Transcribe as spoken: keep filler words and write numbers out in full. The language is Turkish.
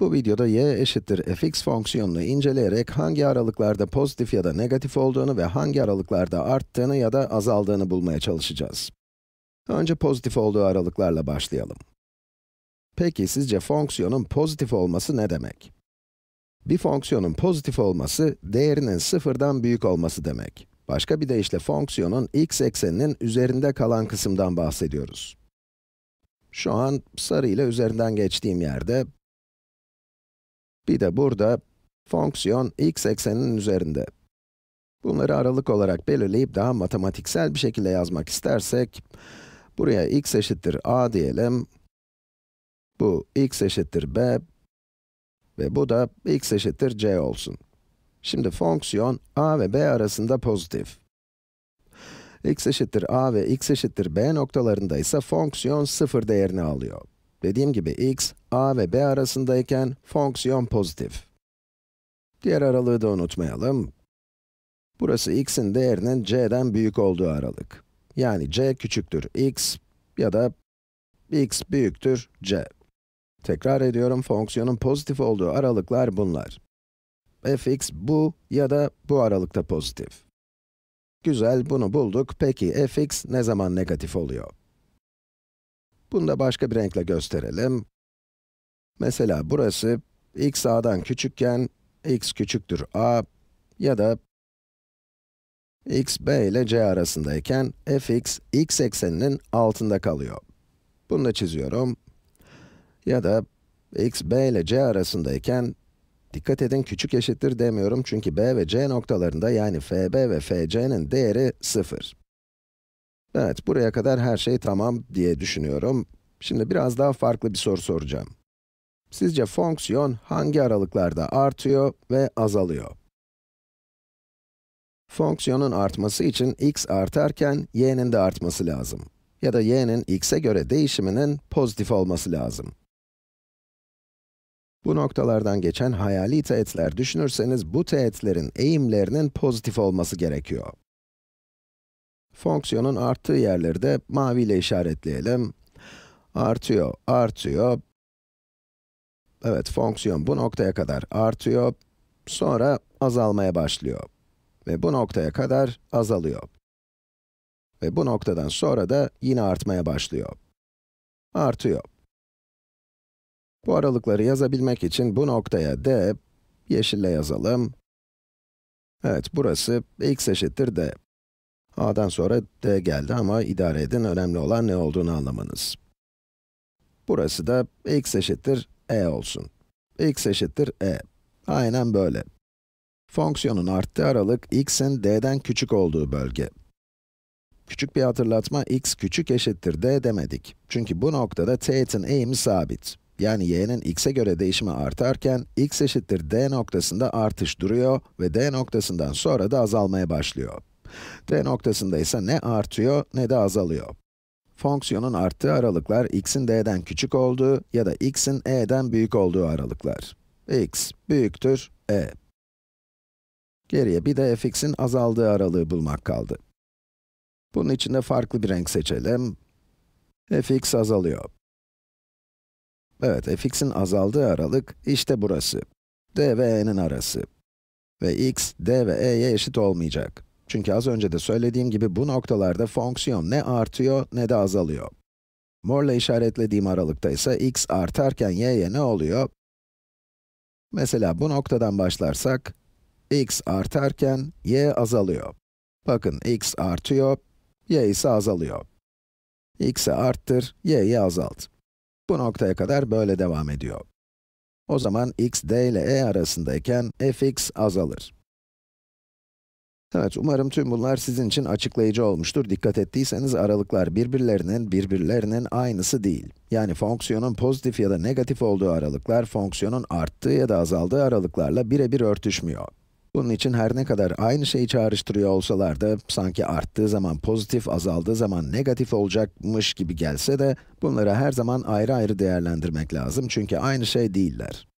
Bu videoda y eşittir f(x) fonksiyonunu inceleyerek hangi aralıklarda pozitif ya da negatif olduğunu ve hangi aralıklarda arttığını ya da azaldığını bulmaya çalışacağız. Önce pozitif olduğu aralıklarla başlayalım. Peki sizce fonksiyonun pozitif olması ne demek? Bir fonksiyonun pozitif olması, değerinin sıfırdan büyük olması demek. Başka bir deyişle fonksiyonun x ekseninin üzerinde kalan kısımdan bahsediyoruz. Şu an sarı ile üzerinden geçtiğim yerde, bir de burada, fonksiyon x ekseninin üzerinde. Bunları aralık olarak belirleyip daha matematiksel bir şekilde yazmak istersek, buraya x eşittir a diyelim, bu x eşittir b ve bu da x eşittir c olsun. Şimdi fonksiyon a ve b arasında pozitif. X eşittir a ve x eşittir b noktalarında ise fonksiyon sıfır değerini alıyor. Dediğim gibi x, a ve b arasındayken fonksiyon pozitif. Diğer aralığı da unutmayalım. Burası x'in değerinin c'den büyük olduğu aralık. Yani c küçüktür x ya da x büyüktür c. Tekrar ediyorum, fonksiyonun pozitif olduğu aralıklar bunlar. f(x) bu ya da bu aralıkta pozitif. Güzel, bunu bulduk. Peki f(x) ne zaman negatif oluyor? Bunu da başka bir renkle gösterelim. Mesela burası, x a'dan küçükken, x küçüktür a ya da x b ile c arasındayken, f(x) x ekseninin altında kalıyor. Bunu da çiziyorum. Ya da x b ile c arasındayken, dikkat edin küçük eşittir demiyorum çünkü b ve c noktalarında yani f b ve f c'nin değeri sıfır. Evet, buraya kadar her şey tamam diye düşünüyorum. Şimdi biraz daha farklı bir soru soracağım. Sizce fonksiyon hangi aralıklarda artıyor ve azalıyor? Fonksiyonun artması için x artarken y'nin de artması lazım. Ya da y'nin x'e göre değişiminin pozitif olması lazım. Bu noktalardan geçen hayali teğetler düşünürseniz bu teğetlerin eğimlerinin pozitif olması gerekiyor. Fonksiyonun arttığı yerleri de maviyle işaretleyelim. Artıyor, artıyor. Evet, fonksiyon bu noktaya kadar artıyor, sonra azalmaya başlıyor. Ve bu noktaya kadar azalıyor. Ve bu noktadan sonra da yine artmaya başlıyor. Artıyor. Bu aralıkları yazabilmek için bu noktaya d, yeşille yazalım. Evet, burası x eşittir d. A'dan sonra d geldi ama idare edin, önemli olan ne olduğunu anlamanız. Burası da x eşittir e olsun. X eşittir e. Aynen böyle. Fonksiyonun arttığı aralık, x'in d'den küçük olduğu bölge. Küçük bir hatırlatma, x küçük eşittir d demedik. Çünkü bu noktada teğetin eğimi sabit. Yani y'nin x'e göre değişimi artarken, x eşittir d noktasında artış duruyor ve d noktasından sonra da azalmaya başlıyor. D noktasında ise ne artıyor ne de azalıyor. Fonksiyonun arttığı aralıklar, x'in d'den küçük olduğu ya da x'in e'den büyük olduğu aralıklar. X büyüktür e. Geriye bir de f(x)'in azaldığı aralığı bulmak kaldı. Bunun için de farklı bir renk seçelim. f(x) azalıyor. Evet, f(x)'in azaldığı aralık işte burası. D ve e'nin arası. Ve x, d ve e'ye eşit olmayacak. Çünkü az önce de söylediğim gibi bu noktalarda fonksiyon ne artıyor ne de azalıyor. Morla işaretlediğim aralıkta ise x artarken y'ye ne oluyor? Mesela bu noktadan başlarsak, x artarken y azalıyor. Bakın x artıyor, y ise azalıyor. X'i arttır, y'yi azalt. Bu noktaya kadar böyle devam ediyor. O zaman x, d ile e arasındayken f(x) azalır. Evet, umarım tüm bunlar sizin için açıklayıcı olmuştur. Dikkat ettiyseniz aralıklar birbirlerinin, birbirlerinin aynısı değil. Yani fonksiyonun pozitif ya da negatif olduğu aralıklar, fonksiyonun arttığı ya da azaldığı aralıklarla birebir örtüşmüyor. Bunun için her ne kadar aynı şeyi çağrıştırıyor olsalar da, sanki arttığı zaman pozitif, azaldığı zaman negatif olacakmış gibi gelse de, bunları her zaman ayrı ayrı değerlendirmek lazım çünkü aynı şey değiller.